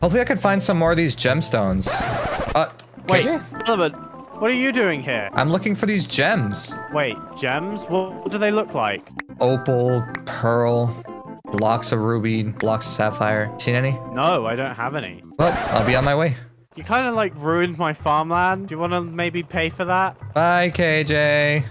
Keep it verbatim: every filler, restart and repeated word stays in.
Hopefully I could find some more of these gemstones. Uh, wait, K J? What are you doing here? I'm looking for these gems. Wait, gems? What, what do they look like? Opal, pearl, blocks of ruby, blocks of sapphire. Seen any? No, I don't have any. Well, I'll be on my way. You kind of like ruined my farmland. Do you want to maybe pay for that? Bye, K J.